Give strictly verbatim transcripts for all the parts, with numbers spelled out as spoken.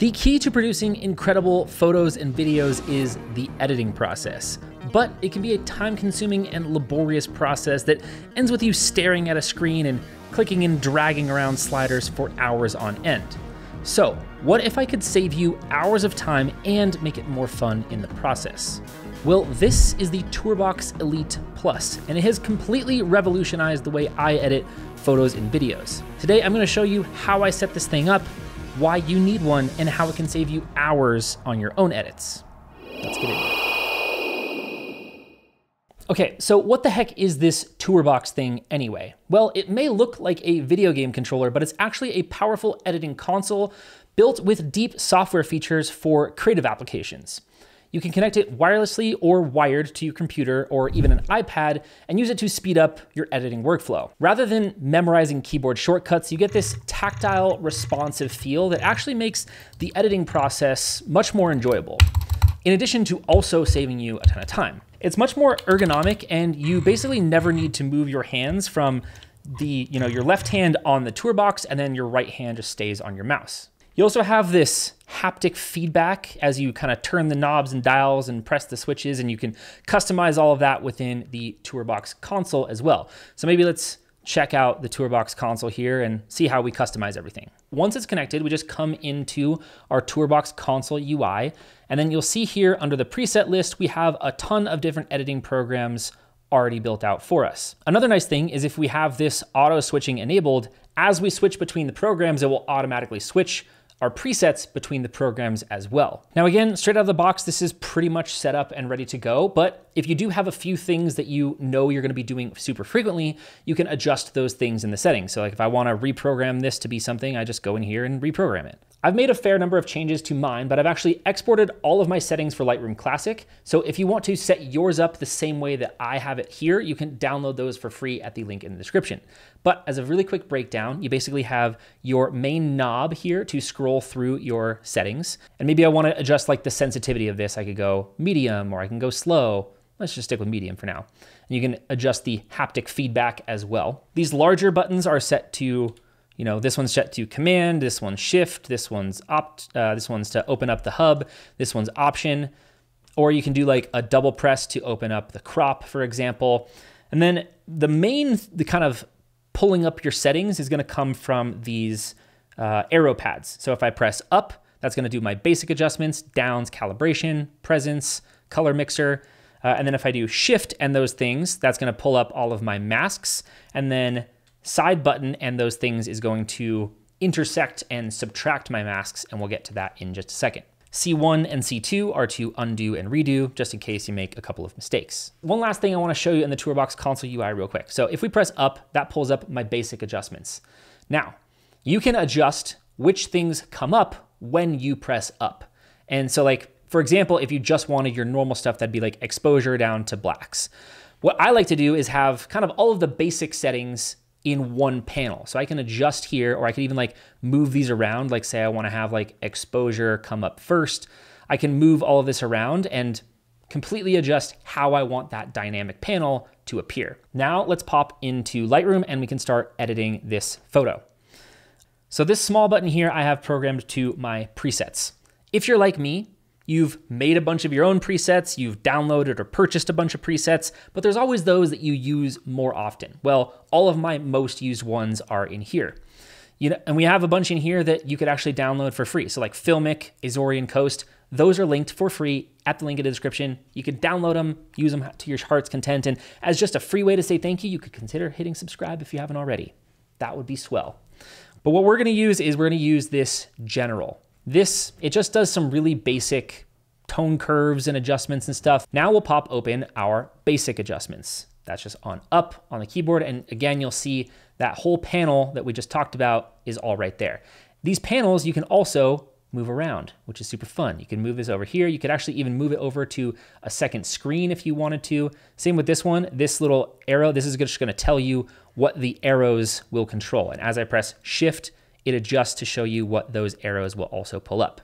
The key to producing incredible photos and videos is the editing process, but it can be a time-consuming and laborious process that ends with you staring at a screen and clicking and dragging around sliders for hours on end. So, what if I could save you hours of time and make it more fun in the process? Well, this is the TourBox Elite Plus, and it has completely revolutionized the way I edit photos and videos. Today, I'm going to show you how I set this thing up, why you need one, and how it can save you hours on your own edits. Let's get into it. Okay, so what the heck is this TourBox thing anyway? Well, it may look like a video game controller, but it's actually a powerful editing console built with deep software features for creative applications. You can connect it wirelessly or wired to your computer or even an iPad and use it to speed up your editing workflow. Rather than memorizing keyboard shortcuts, you get this tactile, responsive feel that actually makes the editing process much more enjoyable, in addition to also saving you a ton of time. It's much more ergonomic, and you basically never need to move your hands from the, you know, your left hand on the TourBox and then your right hand just stays on your mouse. You also have this haptic feedback as you kind of turn the knobs and dials and press the switches, and you can customize all of that within the TourBox console as well. So maybe let's check out the TourBox console here and see how we customize everything. Once it's connected, we just come into our TourBox console U I, and then you'll see here under the preset list, we have a ton of different editing programs already built out for us. Another nice thing is if we have this auto switching enabled, as we switch between the programs, it will automatically switch our presets between the programs as well. Now again, straight out of the box, this is pretty much set up and ready to go, but if you do have a few things that you know you're gonna be doing super frequently, you can adjust those things in the settings. So like if I wanna reprogram this to be something, I just go in here and reprogram it. I've made a fair number of changes to mine, but I've actually exported all of my settings for Lightroom Classic. So if you want to set yours up the same way that I have it here, you can download those for free at the link in the description. But as a really quick breakdown, you basically have your main knob here to scroll through your settings. And maybe I want to adjust like the sensitivity of this. I could go medium or I can go slow. Let's just stick with medium for now. And you can adjust the haptic feedback as well. These larger buttons are set to, you know, this one's set to command, this one's shift, this one's opt, uh, this one's to open up the hub, this one's option, or you can do like a double press to open up the crop, for example. And then the main, the kind of pulling up your settings is gonna come from these uh, arrow pads. So if I press up, that's gonna do my basic adjustments, downs, calibration, presence, color mixer. Uh, and then if I do shift and those things, that's gonna pull up all of my masks, and then side button and those things is going to intersect and subtract my masks, and we'll get to that in just a second. C one and C two are to undo and redo, just in case you make a couple of mistakes. One last thing I wanna show you in the TourBox console U I real quick. So if we press up, that pulls up my basic adjustments. Now, you can adjust which things come up when you press up. And so like, for example, if you just wanted your normal stuff, that'd be like exposure down to blacks. What I like to do is have kind of all of the basic settings in one panel. So I can adjust here, or I can even like move these around. Like say I wanna have like exposure come up first. I can move all of this around and completely adjust how I want that dynamic panel to appear. Now let's pop into Lightroom and we can start editing this photo. So this small button here, I have programmed to my presets. If you're like me, you've made a bunch of your own presets, you've downloaded or purchased a bunch of presets, but there's always those that you use more often. Well, all of my most used ones are in here. You know, and we have a bunch in here that you could actually download for free. So like Filmic, Azorean Coast, those are linked for free at the link in the description. You can download them, use them to your heart's content. And as just a free way to say thank you, you could consider hitting subscribe if you haven't already. That would be swell. But what we're gonna use is we're gonna use this general. This, it just does some really basic tone curves and adjustments and stuff. Now we'll pop open our basic adjustments. That's just on up on the keyboard. And again, you'll see that whole panel that we just talked about is all right there. These panels you can also move around, which is super fun. You can move this over here. You could actually even move it over to a second screen if you wanted to. Same with this one, this little arrow, this is just gonna tell you what the arrows will control. And as I press shift, it adjusts to show you what those arrows will also pull up.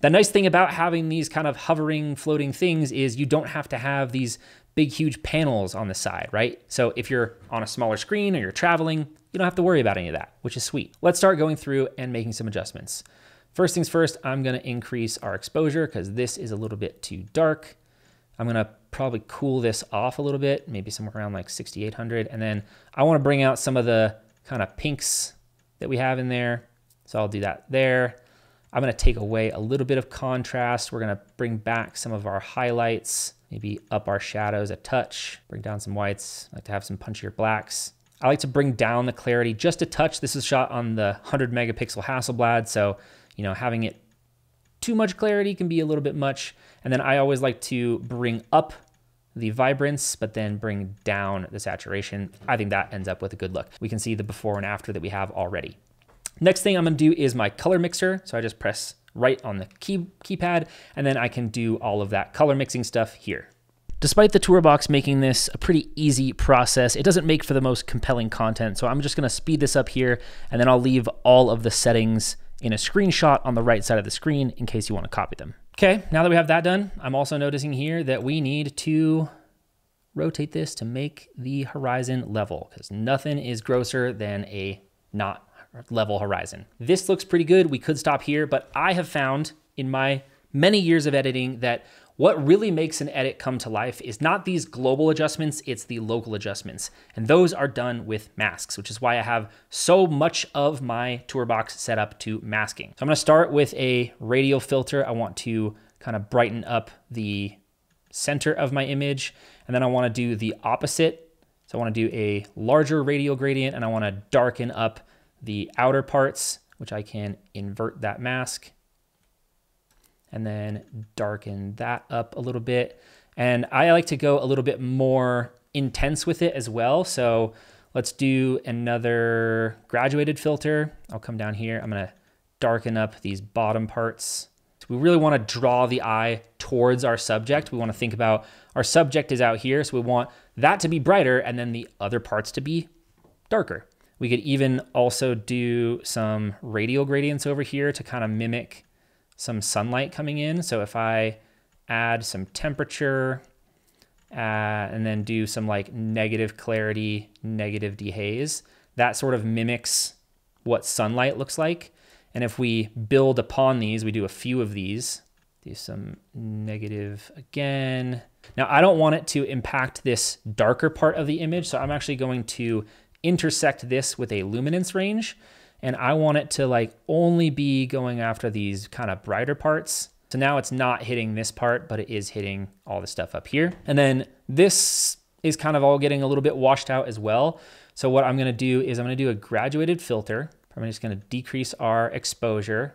The nice thing about having these kind of hovering, floating things is you don't have to have these big, huge panels on the side, right? So if you're on a smaller screen or you're traveling, you don't have to worry about any of that, which is sweet. Let's start going through and making some adjustments. First things first, I'm gonna increase our exposure because this is a little bit too dark. I'm gonna probably cool this off a little bit, maybe somewhere around like sixty-eight hundred. And then I wanna bring out some of the kind of pinks that we have in there. So I'll do that there. I'm gonna take away a little bit of contrast. We're gonna bring back some of our highlights, maybe up our shadows a touch, bring down some whites. I like to have some punchier blacks. I like to bring down the clarity just a touch. This is shot on the one hundred megapixel Hasselblad. So, you know, having it too much clarity can be a little bit much. And then I always like to bring up the vibrance, but then bring down the saturation. I think that ends up with a good look. We can see the before and after that we have already. Next thing I'm gonna do is my color mixer. So I just press right on the key keypad, and then I can do all of that color mixing stuff here. Despite the TourBox making this a pretty easy process, it doesn't make for the most compelling content. So I'm just gonna speed this up here, and then I'll leave all of the settings in a screenshot on the right side of the screen in case you wanna copy them. Okay, now that we have that done, I'm also noticing here that we need to rotate this to make the horizon level, because nothing is grosser than a not level horizon. This looks pretty good. We could stop here, but I have found in my many years of editing that what really makes an edit come to life is not these global adjustments, it's the local adjustments. And those are done with masks, which is why I have so much of my TourBox set up to masking. So I'm gonna start with a radial filter. I want to kind of brighten up the center of my image. And then I wanna do the opposite. So I wanna do a larger radial gradient, and I wanna darken up the outer parts, which I can invert that mask and then darken that up a little bit. And I like to go a little bit more intense with it as well. So let's do another graduated filter. I'll come down here. I'm gonna darken up these bottom parts. So we really wanna draw the eye towards our subject. We wanna think about our subject is out here. So we want that to be brighter and then the other parts to be darker. We could even also do some radial gradients over here to kind of mimic some sunlight coming in. So if I add some temperature uh, and then do some like negative clarity, negative dehaze, that sort of mimics what sunlight looks like. And if we build upon these, we do a few of these, do some negative again. Now I don't want it to impact this darker part of the image. So I'm actually going to intersect this with a luminance range. And I want it to like only be going after these kind of brighter parts. So now it's not hitting this part, but it is hitting all the stuff up here. And then this is kind of all getting a little bit washed out as well. So what I'm gonna do is I'm gonna do a graduated filter. I'm just gonna decrease our exposure.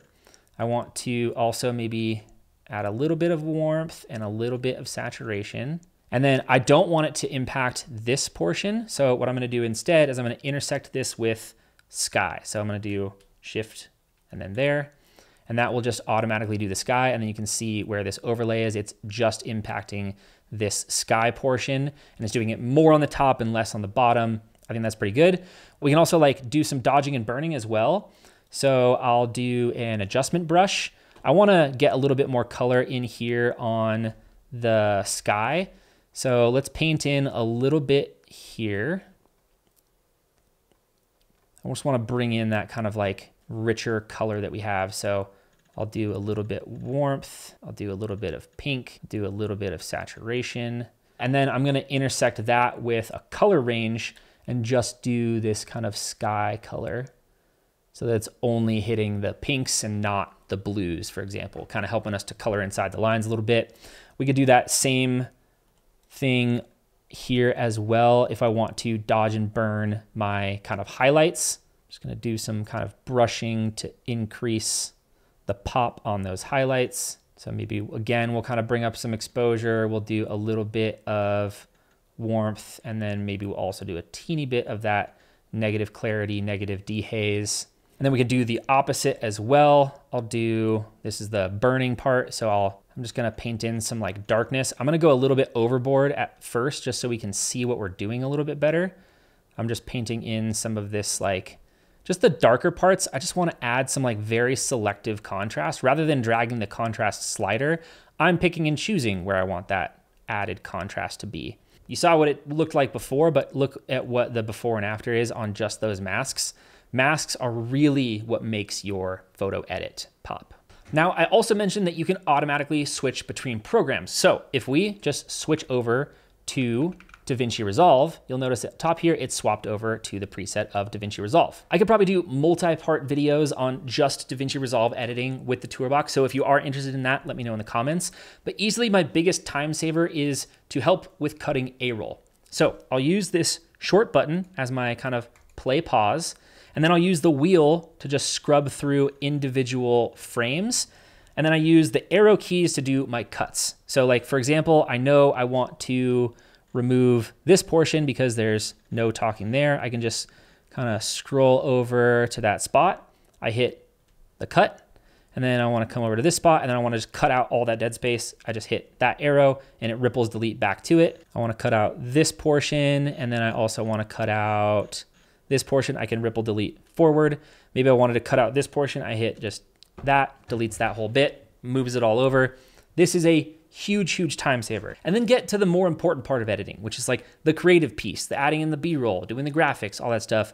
I want to also maybe add a little bit of warmth and a little bit of saturation. And then I don't want it to impact this portion. So what I'm gonna do instead is I'm gonna intersect this with sky. So I'm gonna do shift and then there, and that will just automatically do the sky. And then you can see where this overlay is. It's just impacting this sky portion, and it's doing it more on the top and less on the bottom. I think that's pretty good. We can also like do some dodging and burning as well. So I'll do an adjustment brush. I wanna get a little bit more color in here on the sky. So let's paint in a little bit here. I just wanna bring in that kind of like richer color that we have. So I'll do a little bit warmth. I'll do a little bit of pink, do a little bit of saturation. And then I'm gonna intersect that with a color range and just do this kind of sky color. So that's only hitting the pinks and not the blues, for example, kind of helping us to color inside the lines a little bit. We could do that same thing here as well. If I want to dodge and burn my kind of highlights, I'm just gonna do some kind of brushing to increase the pop on those highlights. So maybe again, we'll kind of bring up some exposure. We'll do a little bit of warmth, and then maybe we'll also do a teeny bit of that negative clarity, negative dehaze. And then we could do the opposite as well. I'll do, this is the burning part. So I'll, I'm just gonna paint in some like darkness. I'm gonna go a little bit overboard at first just so we can see what we're doing a little bit better. I'm just painting in some of this like, just the darker parts. I just wanna add some like very selective contrast rather than dragging the contrast slider. I'm picking and choosing where I want that added contrast to be. You saw what it looked like before, but look at what the before and after is on just those masks. Masks are really what makes your photo edit pop. Now, I also mentioned that you can automatically switch between programs. So if we just switch over to DaVinci Resolve, you'll notice at top here, it's swapped over to the preset of DaVinci Resolve. I could probably do multi-part videos on just DaVinci Resolve editing with the TourBox. So if you are interested in that, let me know in the comments. But easily my biggest time saver is to help with cutting A-roll. So I'll use this short button as my kind of play pause. And then I'll use the wheel to just scrub through individual frames. And then I use the arrow keys to do my cuts. So like, for example, I know I want to remove this portion because there's no talking there. I can just kind of scroll over to that spot. I hit the cut, and then I want to come over to this spot, and then I want to just cut out all that dead space. I just hit that arrow and it ripples delete back to it. I want to cut out this portion, and then I also want to cut out this portion. I can ripple delete forward. Maybe I wanted to cut out this portion. I hit just that, deletes that whole bit, moves it all over. This is a huge, huge time saver. And then get to the more important part of editing, which is like the creative piece, the adding in the B-roll, doing the graphics, all that stuff.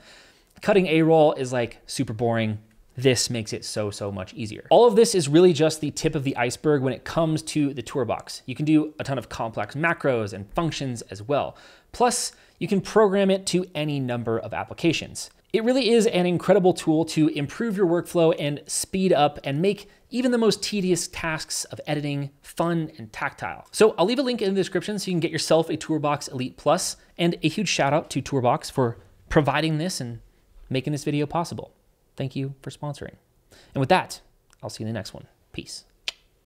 Cutting A-roll is like super boring. This makes it so, so much easier. All of this is really just the tip of the iceberg when it comes to the TourBox. You can do a ton of complex macros and functions as well. Plus, you can program it to any number of applications. It really is an incredible tool to improve your workflow and speed up and make even the most tedious tasks of editing fun and tactile. So I'll leave a link in the description so you can get yourself a TourBox Elite Plus, and a huge shout out to TourBox for providing this and making this video possible. Thank you for sponsoring. And with that, I'll see you in the next one. Peace.